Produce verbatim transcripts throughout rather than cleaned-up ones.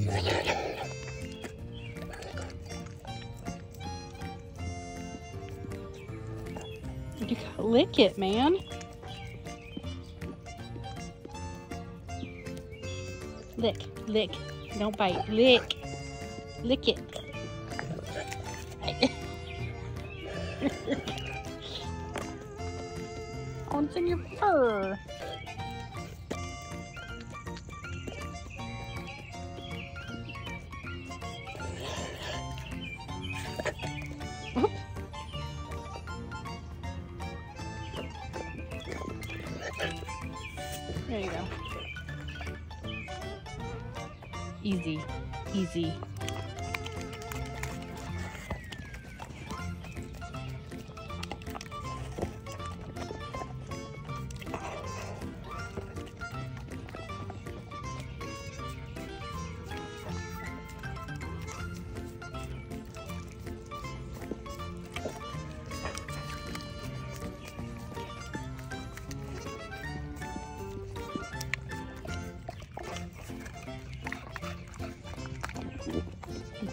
Yeah. You gotta lick it, man. Lick, lick. Don't bite. Lick. Lick it. Oh, it's in your fur. There you go. Easy, easy.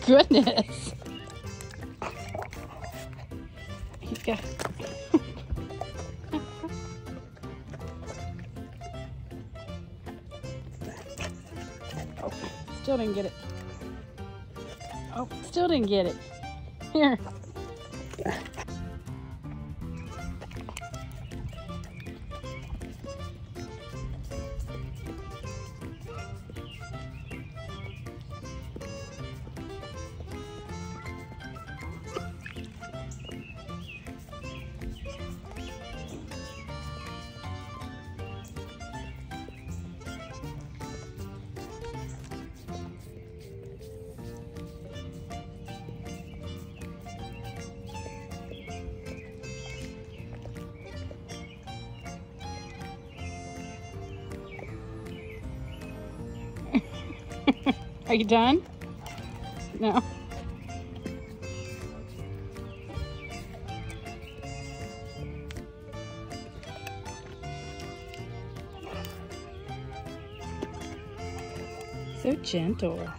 Goodness. He's got oh, still didn't get it. Oh, still didn't get it. Here. Are you done? No. So gentle.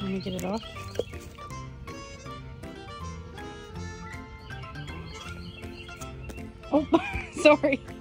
Let me get it off. Oh, sorry.